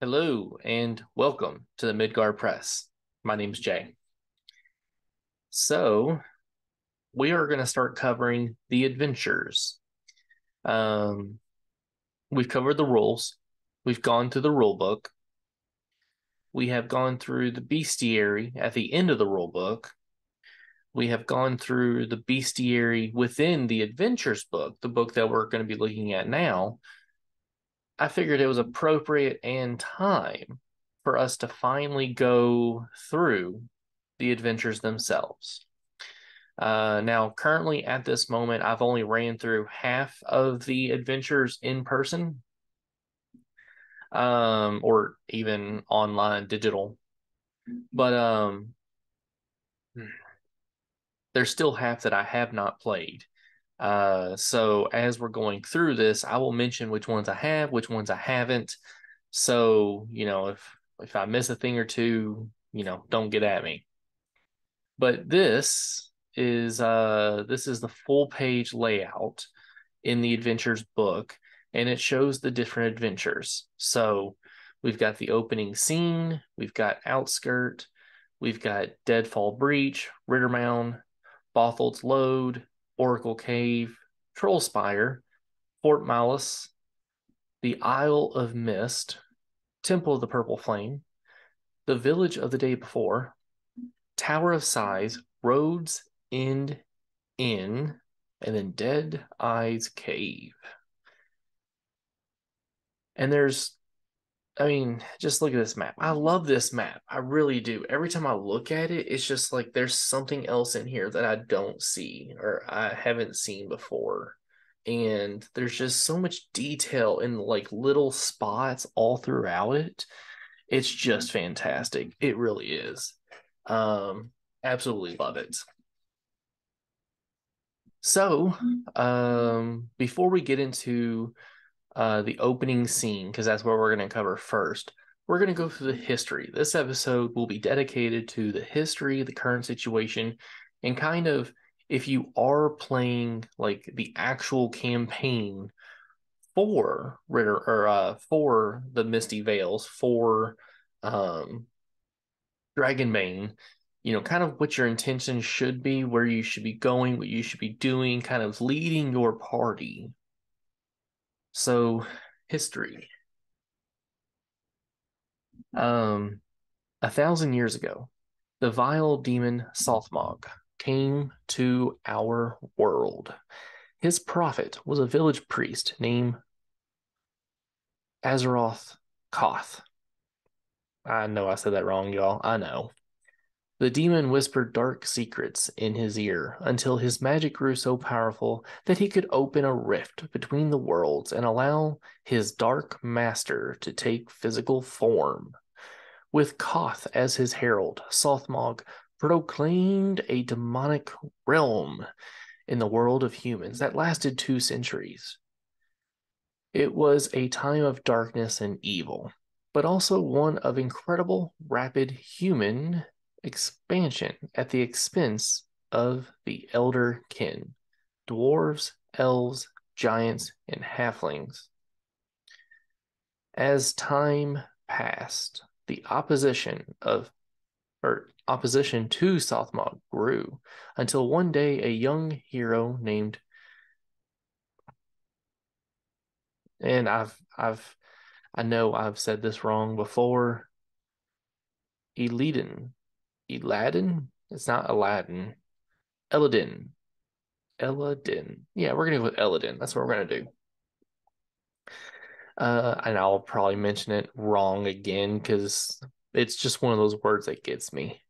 Hello and welcome to the Midgard Press. My name's Jay. So we are going to start covering the adventures. We've covered the rules. We've gone through the rule book. We have gone through the bestiary at the end of the rule book. We have gone through the bestiary within the adventures book, the book that we're going to be looking at now. I figured it was appropriate and time for us to finally go through the adventures themselves. Now, currently at this moment, I've only ran through half of the adventures in person, or even online, digital. But there's still half that I have not played. So as we're going through this, I will mention which ones I have, which ones I haven't. So, you know, if I miss a thing or two, you know, don't get at me. But this is the full page layout in the adventures book, and it shows the different adventures. So we've got the opening scene, we've got Outskirt, we've got Deadfall Breach, Rittermound, Bothold's Load, Oracle Cave, Trollspire, Fort Malus, the Isle of Mist, Temple of the Purple Flame, the Village of the Day Before, Tower of Sighs, Roads End Inn, and then Dead Eyes Cave. And there's, I mean, just look at this map. I love this map. I really do. Every time I look at it, it's just like there's something else in here that I don't see or I haven't seen before. And there's just so much detail in like little spots all throughout it. It's just fantastic. It really is. Absolutely love it. So, before we get into the opening scene, because that's what we're going to cover first, we're going to go through the history. This episode will be dedicated to the history, the current situation, and kind of if you are playing like the actual campaign for Ritter or for the Misty Vales, for Dragonbane, you know, kind of what your intention should be, where you should be going, what you should be doing, kind of leading your party. So, history. 1,000 years ago, the vile demon Sothmog came to our world. His prophet was a village priest named Azeroth Koth. I know I said that wrong, y'all. I know. The demon whispered dark secrets in his ear until his magic grew so powerful that he could open a rift between the worlds and allow his dark master to take physical form. With Koth as his herald, Sothmog proclaimed a demonic realm in the world of humans that lasted 2 centuries. It was a time of darkness and evil, but also one of incredible, rapid human expansion at the expense of the elder kin, dwarves, elves, giants, and halflings. As time passed, the opposition to Sothmog grew until one day a young hero named, and I know I've said this wrong before, Eladin. Yeah, we're going to go with Eladin. That's what we're going to do. And I'll probably mention it wrong again because it's just one of those words that gets me.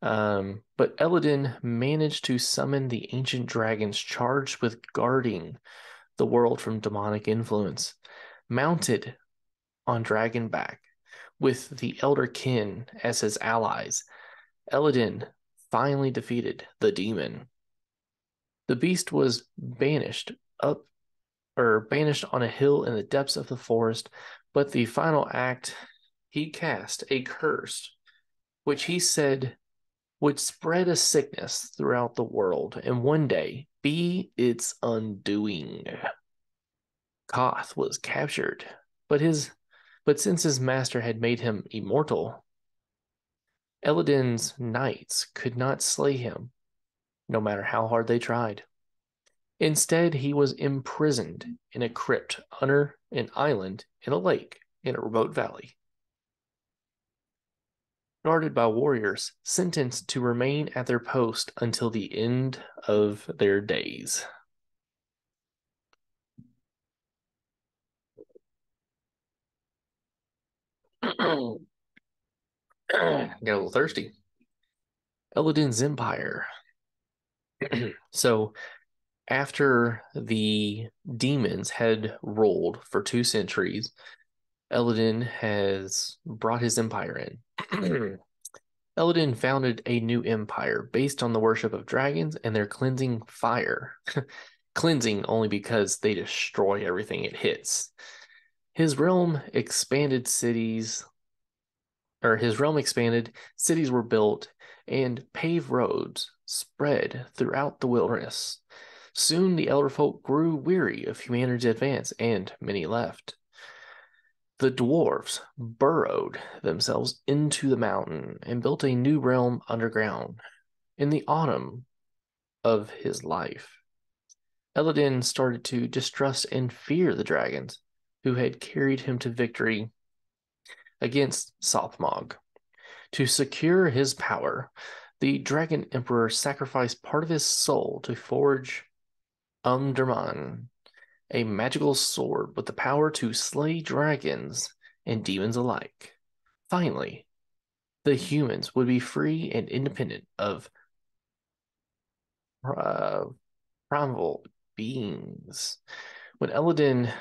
But Eladin managed to summon the ancient dragons charged with guarding the world from demonic influence. Mounted on dragon back, with the elder kin as his allies, Eladin finally defeated the demon. The beast was banished on a hill in the depths of the forest, but the final act, he cast a curse, which he said would spread a sickness throughout the world and one day be its undoing. Koth was captured, but his but since his master had made him immortal, Eladin's knights could not slay him, no matter how hard they tried. Instead, he was imprisoned in a crypt under an island in a lake in a remote valley. Guarded by warriors, sentenced to remain at their post until the end of their days. Got a little thirsty. Eladin's empire. So, after the demons had ruled for 2 centuries, Eladin has brought his empire in. Eladin founded a new empire based on the worship of dragons and their cleansing fire. Cleansing only because they destroy everything it hits. His realm expanded, cities were built, and paved roads spread throughout the wilderness. Soon the Elderfolk grew weary of humanity's advance, and many left. The dwarves burrowed themselves into the mountain and built a new realm underground. In the autumn of his life, Eladin started to distrust and fear the dragons who had carried him to victory against Sothmog. To secure his power, the Dragon Emperor sacrificed part of his soul to forge Amdurman, a magical sword with the power to slay dragons and demons alike. Finally, the humans would be free and independent of primal beings. When Eladin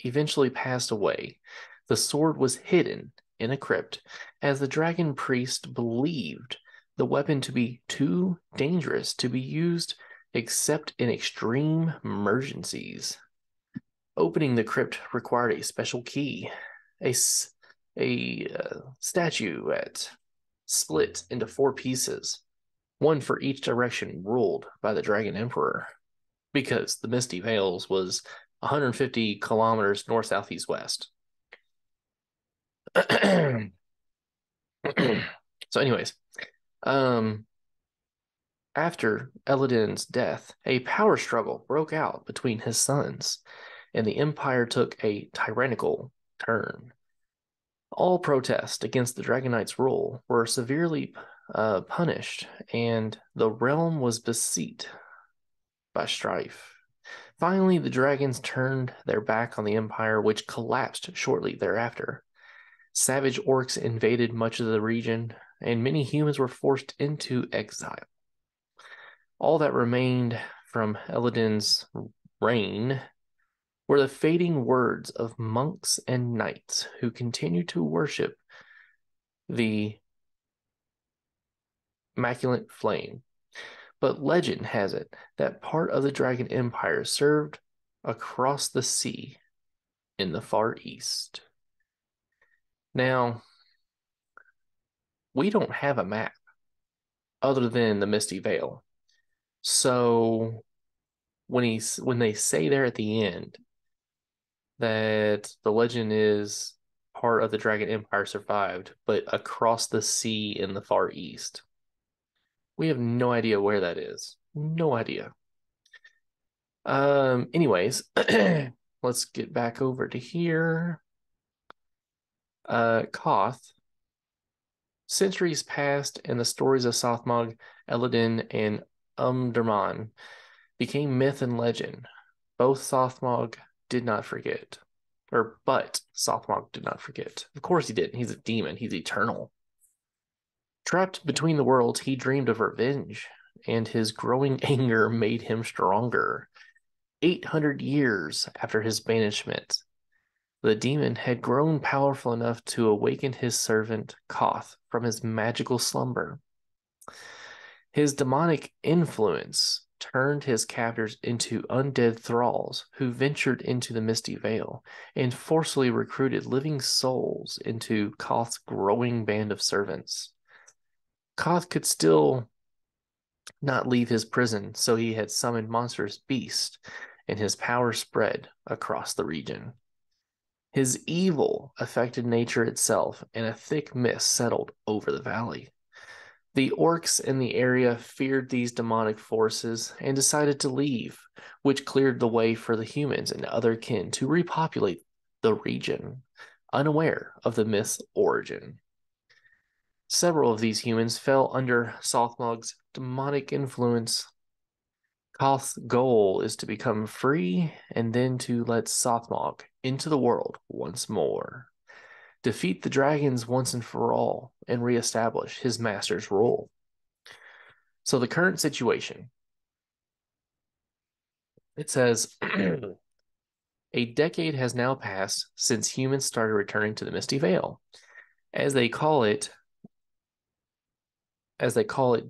eventually passed away, the sword was hidden in a crypt, as the dragon priest believed the weapon to be too dangerous to be used except in extreme emergencies. Opening the crypt required a special key. A statuette split into 4 pieces, one for each direction ruled by the Dragon Emperor, because the Misty Vales was 150 kilometers north, south, east, west. So anyways, after Eladin's death, a power struggle broke out between his sons, and the empire took a tyrannical turn. All protests against the Dragonite's rule were severely punished, and the realm was beset by strife. Finally, the dragons turned their back on the empire, which collapsed shortly thereafter. Savage orcs invaded much of the region, and many humans were forced into exile. All that remained from Eladin's reign were the fading words of monks and knights who continued to worship the Immaculate Flame. But legend has it that part of the Dragon Empire served across the sea in the Far East. Now, we don't have a map other than the Misty Vale. So when they say there at the end that the legend is part of the Dragon Empire survived, but across the sea in the Far East, we have no idea where that is. No idea. Anyways, let's get back over to here. Koth. Centuries passed, and the stories of Sothmog, Eladin, and Umderman became myth and legend. But Sothmog did not forget. Of course he didn't. He's a demon. He's eternal. Trapped between the worlds, he dreamed of revenge, and his growing anger made him stronger. 800 years after his banishment, the demon had grown powerful enough to awaken his servant Koth from his magical slumber. His demonic influence turned his captors into undead thralls who ventured into the Misty Vale and forcefully recruited living souls into Koth's growing band of servants. Koth could still not leave his prison, so he had summoned monstrous beasts, and his power spread across the region. His evil affected nature itself, and a thick mist settled over the valley. The orcs in the area feared these demonic forces and decided to leave, which cleared the way for the humans and other kin to repopulate the region, unaware of the mist's origin. Several of these humans fell under Sothmog's demonic influence. Koth's goal is to become free and then to let Sothmog into the world once more, defeat the dragons once and for all, and reestablish his master's rule. So the current situation. It says, a decade has now passed since humans started returning to the Misty Vale, as they call it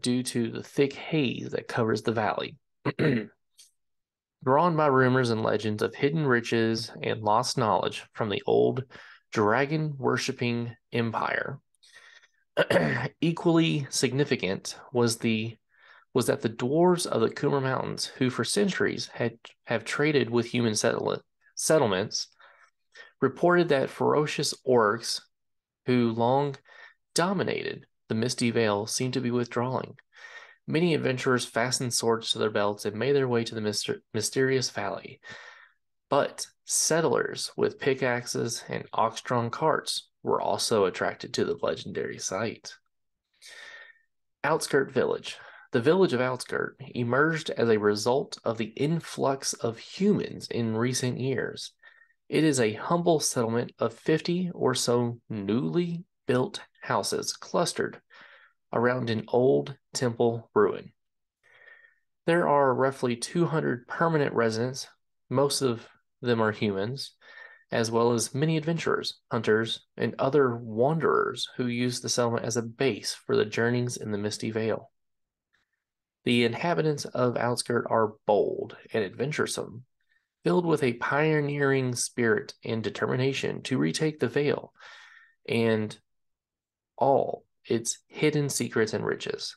due to the thick haze that covers the valley. Drawn by rumors and legends of hidden riches and lost knowledge from the old dragon-worshipping empire. Equally significant was that the dwarves of the Coomber Mountains, who for centuries have traded with human settlements, reported that ferocious orcs who long dominated the Misty Vale seemed to be withdrawing. Many adventurers fastened swords to their belts and made their way to the mysterious valley. But settlers with pickaxes and ox-drawn carts were also attracted to the legendary site. Outskirt Village. The village of Outskirt emerged as a result of the influx of humans in recent years. It is a humble settlement of 50 or so newly built houses clustered around an old temple ruin. There are roughly 200 permanent residents, most of them are humans, as well as many adventurers, hunters, and other wanderers who use the settlement as a base for the journeys in the Misty Vale. The inhabitants of Outskirt are bold and adventuresome, filled with a pioneering spirit and determination to retake the Vale and all its hidden secrets and riches.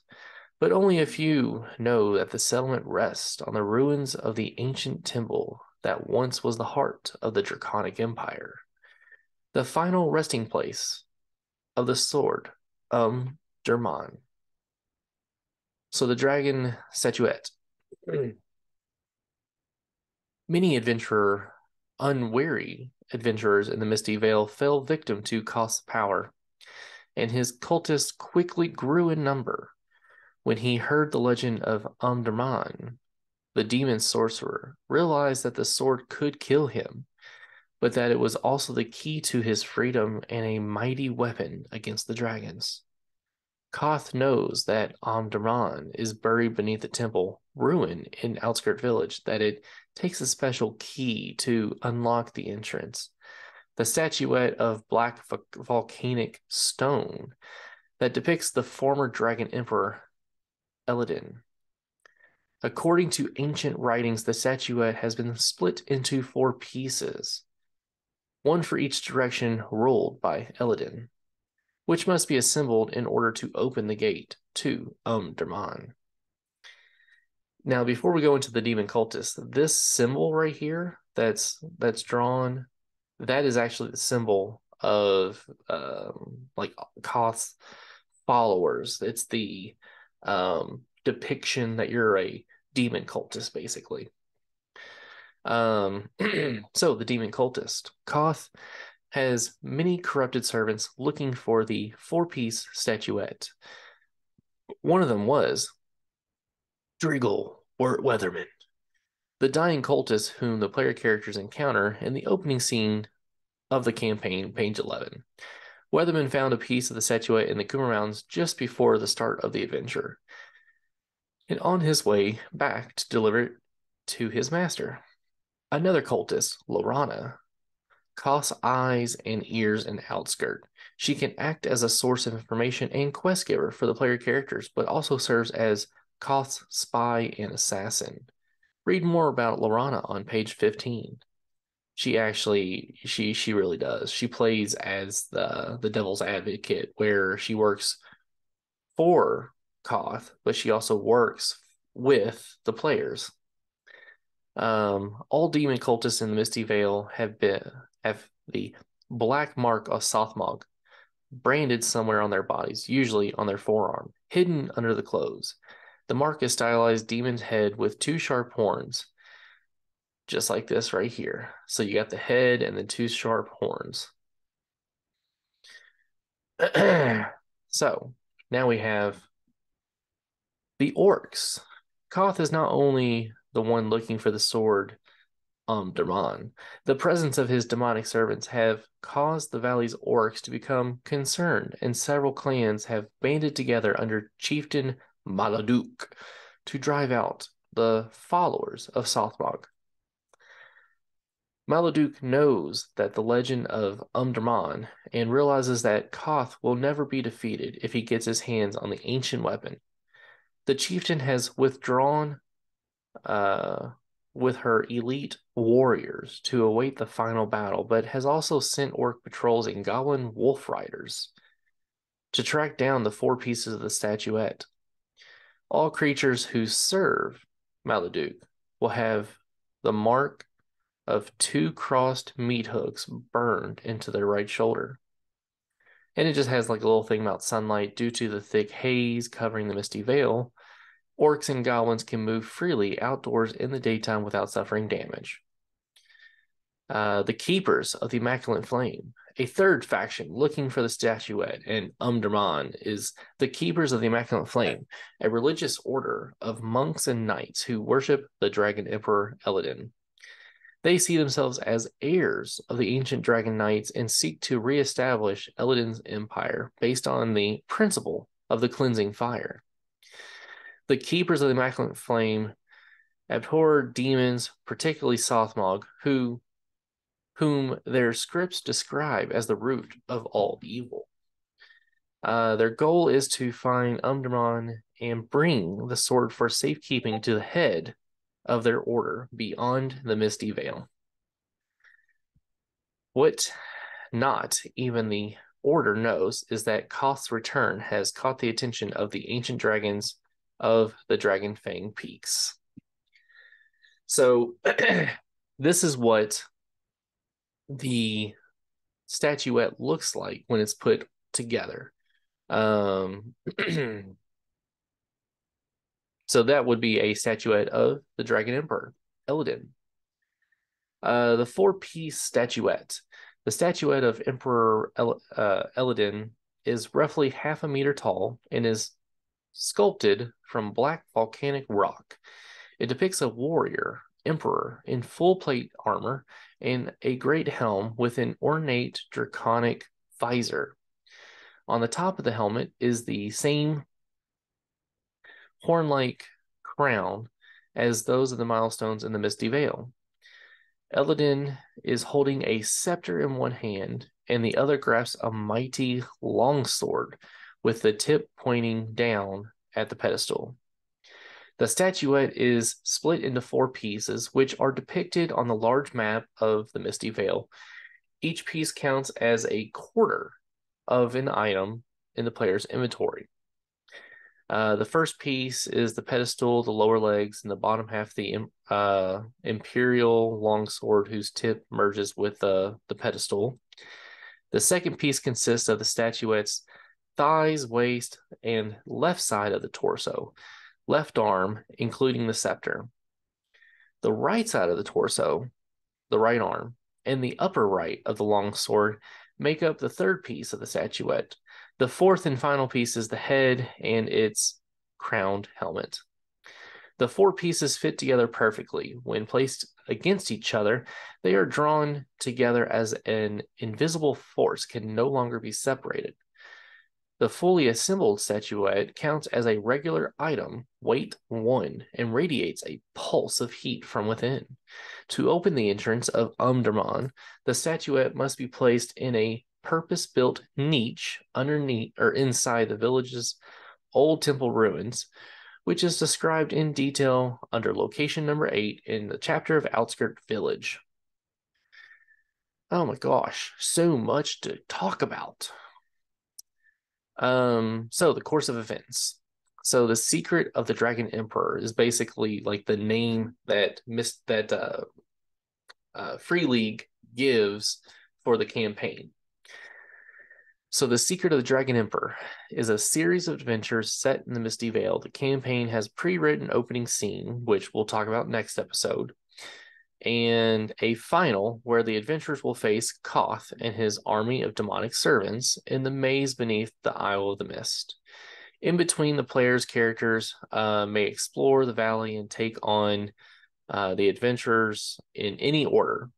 But only a few know that the settlement rests on the ruins of the ancient temple that once was the heart of the Draconic Empire, the final resting place of the sword Umderman. So the dragon statuette. Many unwary adventurers in the Misty Vale fell victim to Koth's power, and his cultists quickly grew in number. When he heard the legend of Amdurman, the demon sorcerer realized that the sword could kill him, but that it was also the key to his freedom and a mighty weapon against the dragons. Koth knows that Amdurman is buried beneath the temple ruin in Outskirt Village, that it takes a special key to unlock the entrance. The statuette of black volcanic stone that depicts the former dragon emperor, Eladin. According to ancient writings, the statuette has been split into 4 pieces, one for each direction ruled by Eladin, which must be assembled in order to open the gate to Umderman. Now, before we go into the demon cultist, this symbol right here that's drawn, that is actually the symbol of like Koth's followers. It's the depiction that you're a demon cultist, basically. So the demon cultist. Koth has many corrupted servants looking for the 4-piece statuette. One of them was Driggle or Weatherman, the dying cultist whom the player characters encounter in the opening scene of the campaign, page 11. Weatherman found a piece of the statuette in the Coomber Mountains just before the start of the adventure, and on his way back to deliver it to his master. Another cultist, Lorana, Koth's eyes and ears in Outskirt. She can act as a source of information and quest giver for the player characters, but also serves as Koth's spy and assassin. Read more about Lorana on page 15. She really does. She plays as the devil's advocate, where she works for Koth, but she also works with the players. All demon cultists in the Misty Vale have the black mark of Sothmog, branded somewhere on their bodies, usually on their forearm, hidden under the clothes. The mark is stylized demon's head with two sharp horns, just like this right here. So you got the head and the two sharp horns. So now we have the orcs. Koth is not only the one looking for the sword, Umderman. The presence of his demonic servants have caused the valley's orcs to become concerned, and several clans have banded together under chieftain Maladuke to drive out the followers of Sothmog. Maladuke knows that the legend of Umderman and realizes that Koth will never be defeated if he gets his hands on the ancient weapon. The chieftain has withdrawn with her elite warriors to await the final battle, but has also sent orc patrols and goblin wolf riders to track down the four pieces of the statuette. All creatures who serve Maladuke will have the mark of two crossed meat hooks burned into their right shoulder. And it just has like a little thing about sunlight. Due to the thick haze covering the Misty Vale, orcs and goblins can move freely outdoors in the daytime without suffering damage. The Keepers of the Immaculate Flame, a third faction looking for the statuette, and Umderman is the Keepers of the Immaculate Flame, a religious order of monks and knights who worship the Dragon Emperor Eladin. They see themselves as heirs of the ancient Dragon Knights and seek to reestablish Eladin's empire based on the principle of the cleansing fire. The Keepers of the Immaculate Flame abhor demons, particularly Sothmog, whom their scripts describe as the root of all evil. Their goal is to find Umderman and bring the sword for safekeeping to the head of their order beyond the Misty Vale. What not even the order knows is that Koth's return has caught the attention of the ancient dragons of the Dragon Fang Peaks. So this is what the statuette looks like when it's put together. So that would be a statuette of the Dragon Emperor, Eladin. The four-piece statuette. The statuette of Emperor Eladin is roughly half a meter tall and is sculpted from black volcanic rock. It depicts a warrior emperor in full plate armor and a great helm with an ornate draconic visor. On the top of the helmet is the same horn-like crown as those of the milestones in the Misty Vale. Eladin is holding a scepter in one hand, and the other grasps a mighty longsword with the tip pointing down at the pedestal. The statuette is split into four pieces, which are depicted on the large map of the Misty Vale. Each piece counts as a quarter of an item in the player's inventory. The first piece is the pedestal, the lower legs, and the bottom half, the imperial longsword whose tip merges with the pedestal. The second piece consists of the statuette's thighs, waist, and left side of the torso, left arm, including the scepter. The right side of the torso, the right arm, and the upper right of the longsword make up the third piece of the statuette. The fourth and final piece is the head and its crowned helmet. The four pieces fit together perfectly. When placed against each other, they are drawn together as an invisible force can no longer be separated. The fully assembled statuette counts as a regular item, weight 1, and radiates a pulse of heat from within. To open the entrance of Umderman, the statuette must be placed in a purpose-built niche underneath or inside the village's old temple ruins, which is described in detail under location number 8 in the chapter of Outskirt Village. Oh my gosh, so much to talk about. So the course of events. So the secret of the Dragon Emperor is basically like the name that Free League gives for the campaign. So The Secret of the Dragon Emperor is a series of adventures set in the Misty Vale. The campaign has pre-written opening scene, which we'll talk about next episode, and a final where the adventurers will face Koth and his army of demonic servants in the maze beneath the Isle of the Mist. In between, the player's characters may explore the valley and take on the adventures in any order.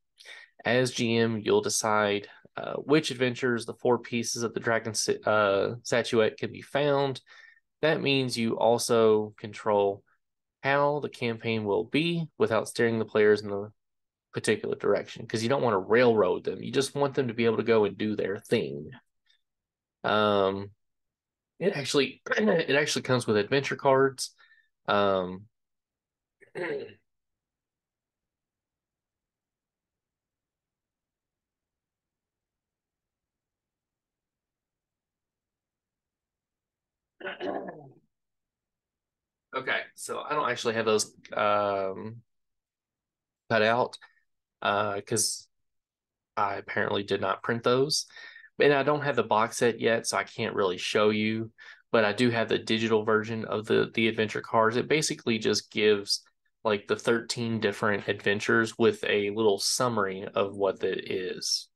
As GM, you'll decide which adventures the four pieces of the dragon statuette can be found. That means you also control how the campaign will be without steering the players in the particular direction, because you don't want to railroad them. You just want them to be able to go and do their thing. It actually comes with adventure cards. Okay, so I don't actually have those cut out because I apparently did not print those. And I don't have the box set yet, so I can't really show you, but I do have the digital version of the adventure cards. It basically just gives like the 13 different adventures with a little summary of what that is.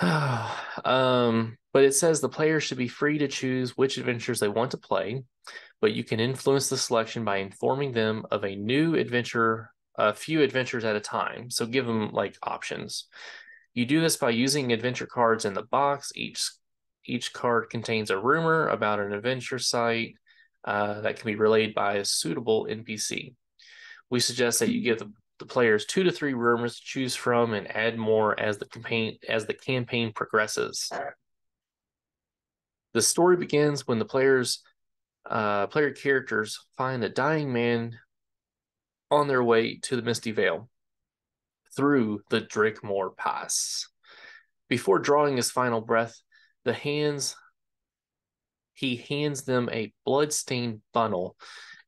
But it says the player should be free to choose which adventures they want to play, but you can influence the selection by informing them of a new adventure, a few adventures at a time. So give them like options. You do this by using adventure cards in the box. Each card contains a rumor about an adventure site that can be relayed by a suitable NPC. We suggest that you give the players 2 to 3 rumors to choose from and add more as the campaign progresses. The story begins when the player characters find a dying man on their way to the Misty Vale through the Drickmore Pass. Before drawing his final breath, he hands them a bloodstained bundle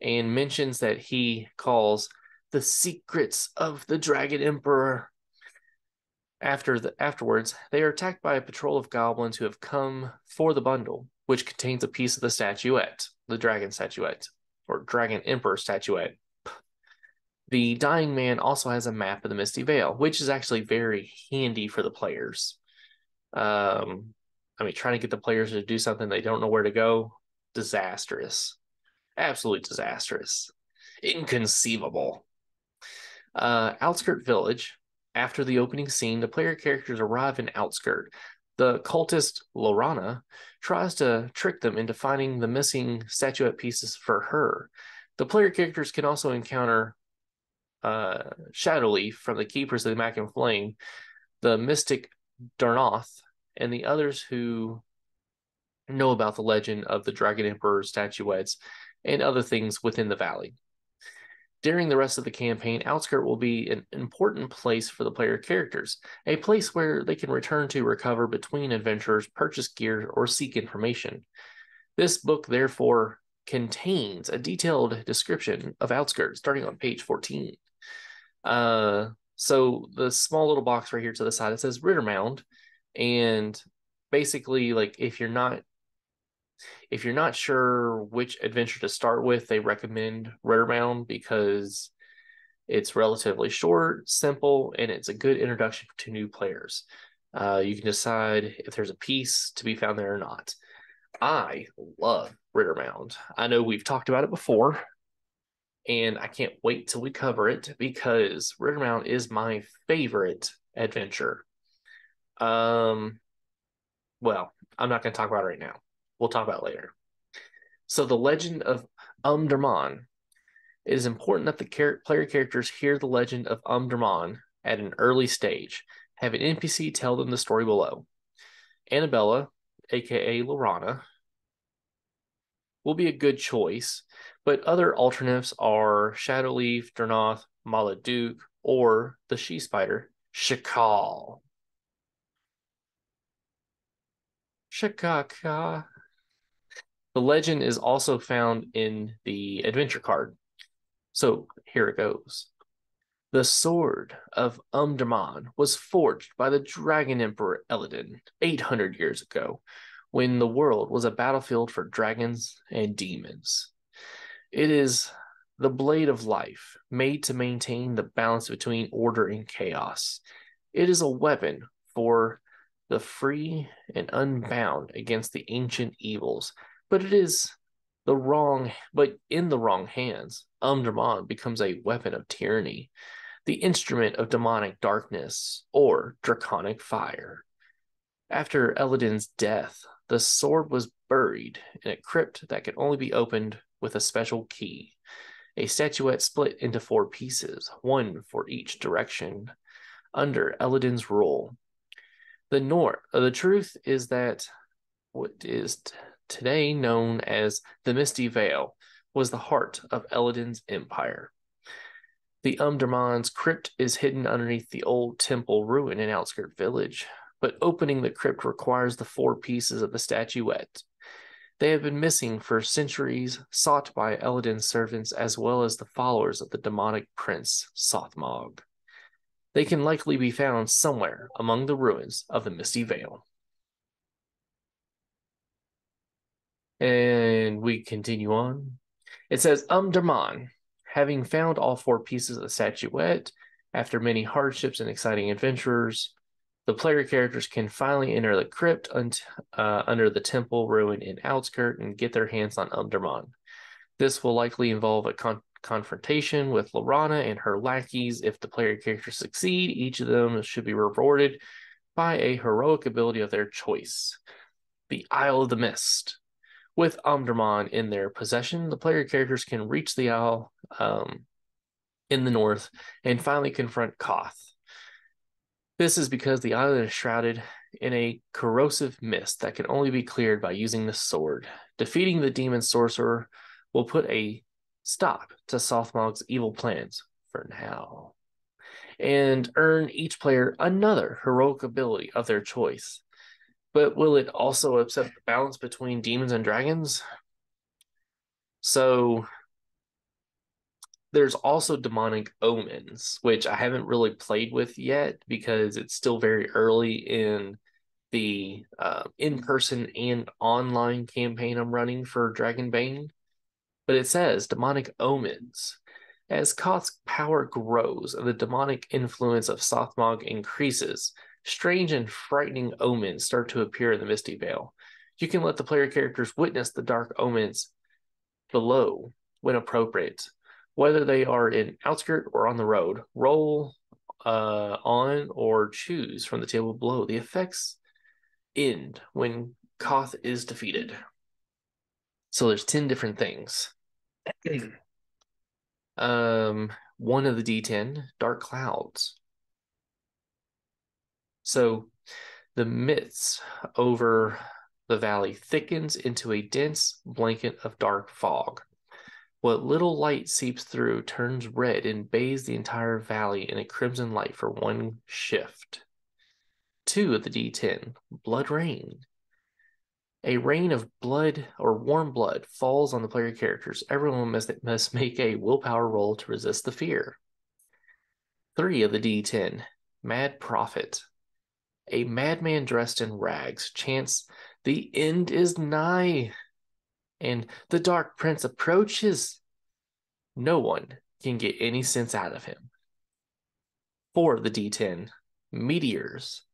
and mentions that he calls the secrets of the Dragon Emperor. Afterwards, they are attacked by a patrol of goblins who have come for the bundle, which contains a piece of the statuette, the dragon statuette, or Dragon Emperor statuette. The dying man also has a map of the Misty Vale, which is actually very handy for the players. I mean, trying to get the players to do something they don't know where to go, disastrous. Absolutely disastrous. Inconceivable. Outskirt Village. After the opening scene, the player characters arrive in Outskirt. The cultist Lorana tries to trick them into finding the missing statuette pieces for her. The player characters can also encounter Shadowleaf from the Keepers of the Immaculate Flame, the mystic Dernoth, and the others who know about the legend of the Dragon Emperor statuettes and other things within the valley. During the rest of the campaign, Outskirt will be an important place for the player characters, a place where they can return to recover between adventures, purchase gear, or seek information. This book, therefore, contains a detailed description of Outskirt starting on page 14. So the small little box right here to the side, it says Rittermound, and basically, like, if you're not sure which adventure to start with, they recommend Rittermound because it's relatively short, simple, and it's a good introduction to new players. You can decide if there's a piece to be found there or not. I love Rittermound. I know we've talked about it before, and I can't wait till we cover it because Rittermound is my favorite adventure. Well, I'm not going to talk about it right now. We'll talk about it later. So the legend of Umderman. It is important that the player characters hear the legend of Umderman at an early stage. Have an NPC tell them the story below. Annabella, aka Lorana, will be a good choice, but other alternatives are Shadowleaf, Dernoth, Maladuke, or the she-spider, Shakal. Shakaka. The legend is also found in the adventure card. So here it goes. The sword of Umderman was forged by the Dragon Emperor Eladin 800 years ago, when the world was a battlefield for dragons and demons. It is the blade of life, made to maintain the balance between order and chaos. It is a weapon for the free and unbound against the ancient evils, but it is the wrong, but in the wrong hands, Umderman becomes a weapon of tyranny, the instrument of demonic darkness or draconic fire. After Eladin's death, the sword was buried in a crypt that could only be opened with a special key. A statuette split into four pieces, one for each direction, under Eladin's rule. The truth is that what is today known as the Misty Vale was the heart of Eladin's empire. The Umderman's crypt is hidden underneath the old temple ruin in Outskirt Village, but opening the crypt requires the four pieces of the statuette. They have been missing for centuries, sought by Eladin's servants as well as the followers of the demonic prince Sothmog. They can likely be found somewhere among the ruins of the Misty Vale. And we continue on. It says, Umderman, having found all four pieces of the statuette, after many hardships and exciting adventures, the player characters can finally enter the crypt under the temple ruin in Outskirt and get their hands on Umderman. This will likely involve a confrontation with Lorana and her lackeys. If the player characters succeed, each of them should be rewarded by a heroic ability of their choice. The Isle of the Mist. With Umderman in their possession, the player characters can reach the Isle in the north and finally confront Koth. This is because the island is shrouded in a corrosive mist that can only be cleared by using the sword. Defeating the demon sorcerer will put a stop to Sothmog's evil plans for now, and earn each player another heroic ability of their choice. But will it also upset the balance between demons and dragons? So there's also Demonic Omens, which I haven't really played with yet because it's still very early in the in-person and online campaign I'm running for Dragonbane. But it says Demonic Omens. As Koth's power grows and the demonic influence of Sothmog increases, strange and frightening omens start to appear in the Misty Vale. You can let the player characters witness the dark omens below when appropriate, whether they are in Outskirt or on the road. Roll on or choose from the table below. The effects end when Koth is defeated. So there's 10 different things. One of the D10, dark clouds. So the mists over the valley thickens into a dense blanket of dark fog. What little light seeps through turns red and bathes the entire valley in a crimson light for one shift. 2 of the D10, blood rain. A rain of blood or warm blood falls on the player characters. Everyone must make a willpower roll to resist the fear. 3 of the D10, mad prophet. A madman dressed in rags chants, "The end is nigh," and "The dark prince approaches." No one can get any sense out of him. 4 of the D10, meteors.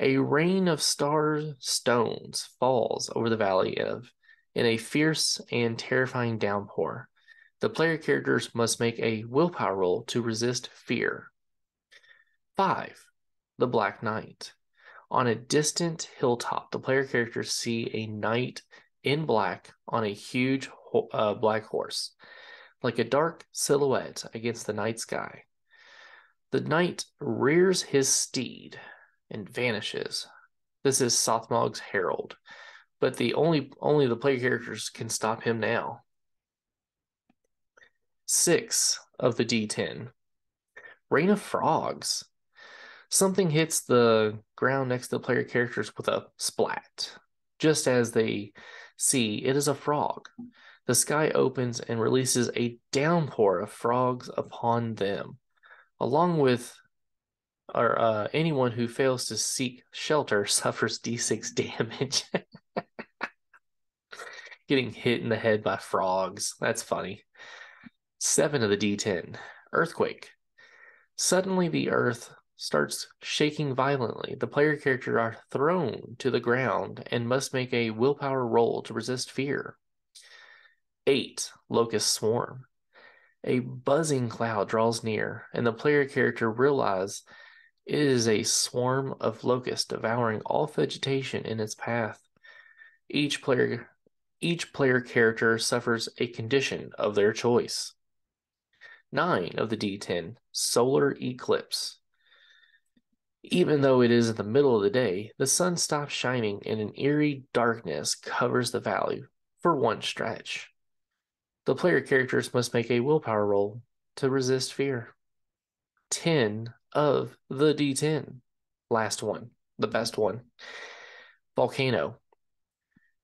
A rain of stars, stones falls over the valley in a fierce and terrifying downpour. The player characters must make a willpower roll to resist fear. 5, the Black Knight. On a distant hilltop, the player characters see a knight in black on a huge black horse, like a dark silhouette against the night sky. The knight rears his steed and vanishes. This is Sothmog's herald, but only the player characters can stop him now. 6 of the D10, rain of frogs. Something hits the ground next to the player characters with a splat. Just as they see, it is a frog. The sky opens and releases a downpour of frogs upon them. along with or anyone who fails to seek shelter suffers D6 damage. Getting hit in the head by frogs. That's funny. 7 of the D10. Earthquake. Suddenly the earth starts shaking violently. The player characters are thrown to the ground and must make a willpower roll to resist fear. 8. Locust Swarm. A buzzing cloud draws near, and the player character realizes it is a swarm of locusts devouring all vegetation in its path. Each player character suffers a condition of their choice. 9 of the D10, Solar Eclipse. Even though it is in the middle of the day, the sun stops shining and an eerie darkness covers the valley for one stretch. The player characters must make a willpower roll to resist fear. 10 of the D10. Last one, the best one. Volcano.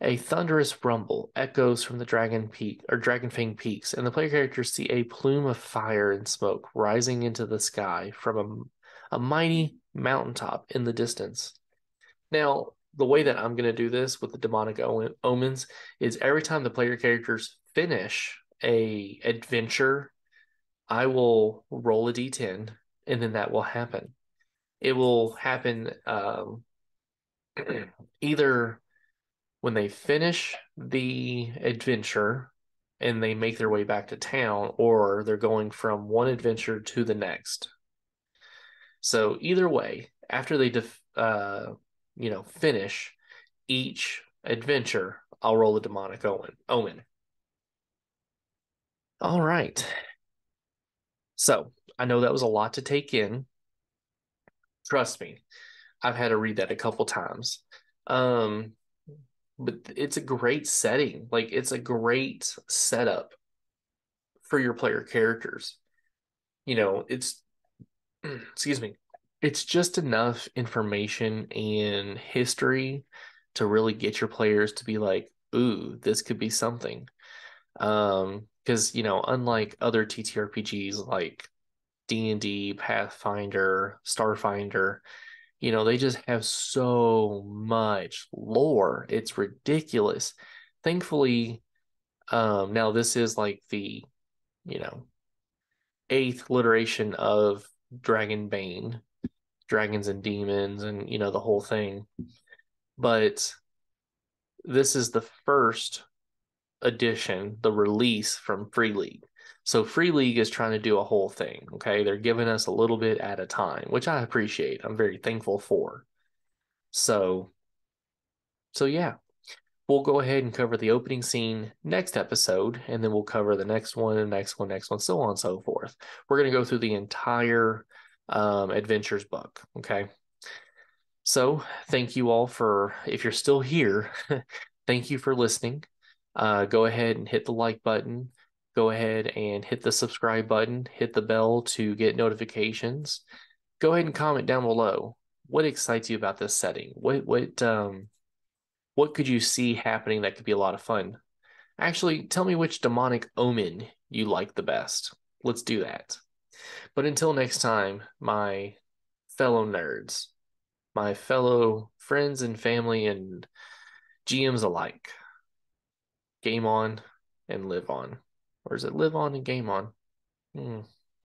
A thunderous rumble echoes from the Dragon Fang Peaks, and the player characters see a plume of fire and smoke rising into the sky from a mighty mountaintop in the distance. Now, the way that I'm going to do this with the Demonic Omens is every time the player characters finish a adventure, I will roll a D10, and then that will happen. It will happen either when they finish the adventure and they make their way back to town, or they're going from one adventure to the next. So either way, after they finish each adventure, I'll roll a Demonic Omen. All right. So I know that was a lot to take in. Trust me, I've had to read that a couple times. But it's a great setting. Like, it's a great setup for your player characters. You know, it's, excuse me, it's just enough information and history to really get your players to be like, ooh, this could be something. Because, you know, unlike other TTRPGs like D&D, Pathfinder, Starfinder, you know, they just have so much lore. It's ridiculous. Thankfully, now this is like the, you know, 8th iteration of Dragonbane, Dragons and Demons, and, you know, the whole thing. But this is the first edition, the release from Free League. So Free League is trying to do a whole thing, okay? They're giving us a little bit at a time, which I appreciate. I'm very thankful for. So yeah, we'll go ahead and cover the opening scene next episode, and then we'll cover the next one, and next one, so on and so forth. We're going to go through the entire Adventures book, okay? So thank you all for, if you're still here, thank you for listening. Go ahead and hit the like button. Go ahead and hit the subscribe button, hit the bell to get notifications. Go ahead and comment down below. What excites you about this setting? What could you see happening that could be a lot of fun? Actually, tell me which Demonic Omen you like the best. Let's do that. But until next time, my fellow nerds, my fellow friends and family and GMs alike, game on and live on. Or is it live on and game on?